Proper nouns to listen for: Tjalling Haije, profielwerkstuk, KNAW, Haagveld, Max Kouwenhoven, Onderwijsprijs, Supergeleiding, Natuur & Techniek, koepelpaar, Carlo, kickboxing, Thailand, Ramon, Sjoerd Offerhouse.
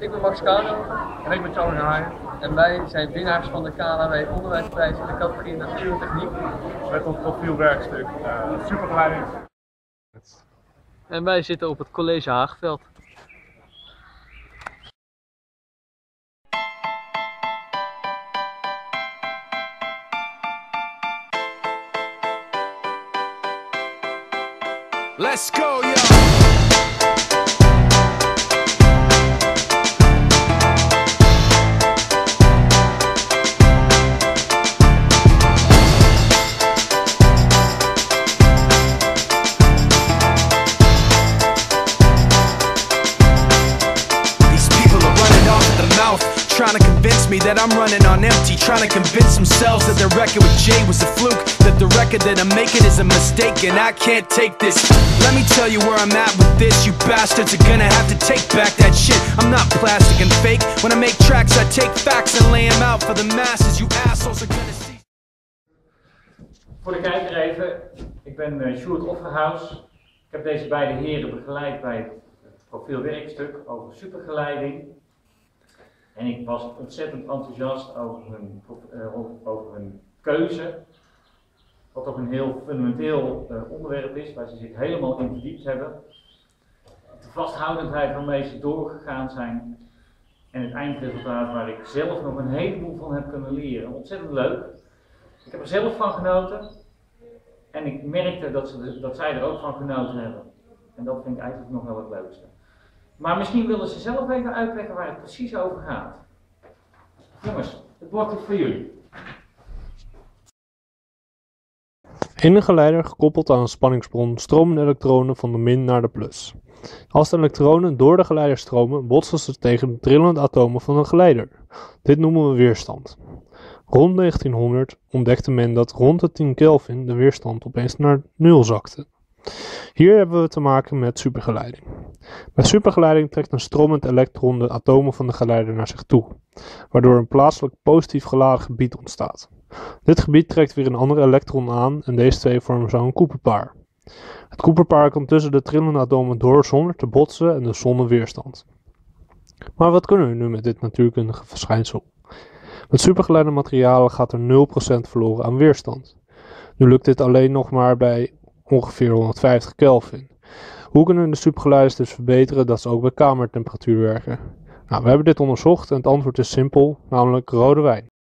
Ik ben Max Kouwenhoven. En ik ben Tjalling Haije. En wij zijn winnaars van de KNAW onderwijsprijs in de categorie Natuur en Techniek. Met ons profielwerkstuk Supergeleiding. En wij zitten op het college Haagveld. Let's go, yo! Trying to convince me that I'm running on empty, trying to convince themselves that the record with Jay was a fluke, that the record that I'm making is a mistake, and I can't take this. Let me tell you where I'm at with this. You bastards are gonna have to take back that shit. I'm not plastic and fake. When I make tracks, I take facts and lay them out for the masses. You assholes are gonna see. Voor de kijker even, ik ben Sjoerd Offerhouse. Ik heb deze beide heren begeleid bij het profielwerkstuk over supergeleiding. En ik was ontzettend enthousiast over hun keuze, wat ook een heel fundamenteel onderwerp is, waar ze zich helemaal in verdiept hebben. De vasthoudendheid waarmee ze doorgegaan zijn en het eindresultaat waar ik zelf nog een heleboel van heb kunnen leren. Ontzettend leuk. Ik heb er zelf van genoten en ik merkte dat zij er ook van genoten hebben. En dat vind ik eigenlijk nog wel het leukste. Maar misschien willen ze zelf even uitleggen waar het precies over gaat. Jongens, het woord is voor jullie. In een geleider gekoppeld aan een spanningsbron stromen elektronen van de min naar de plus. Als de elektronen door de geleider stromen, botsen ze tegen de trillende atomen van een geleider. Dit noemen we weerstand. Rond 1900 ontdekte men dat rond de 10 Kelvin de weerstand opeens naar nul zakte. Hier hebben we te maken met supergeleiding. Bij supergeleiding trekt een stromend elektron de atomen van de geleider naar zich toe, waardoor een plaatselijk positief geladen gebied ontstaat. Dit gebied trekt weer een ander elektron aan en deze twee vormen zo een koepelpaar. Het koepelpaar kan tussen de trillende atomen door zonder te botsen en dus zonder weerstand. Maar wat kunnen we nu met dit natuurkundige verschijnsel? Met supergeleide materialen gaat er 0% verloren aan weerstand. Nu lukt dit alleen nog maar bij ongeveer 150 Kelvin. Hoe kunnen de supergeleiders dus verbeteren dat ze ook bij kamertemperatuur werken? Nou, we hebben dit onderzocht en het antwoord is simpel, namelijk rode wijn.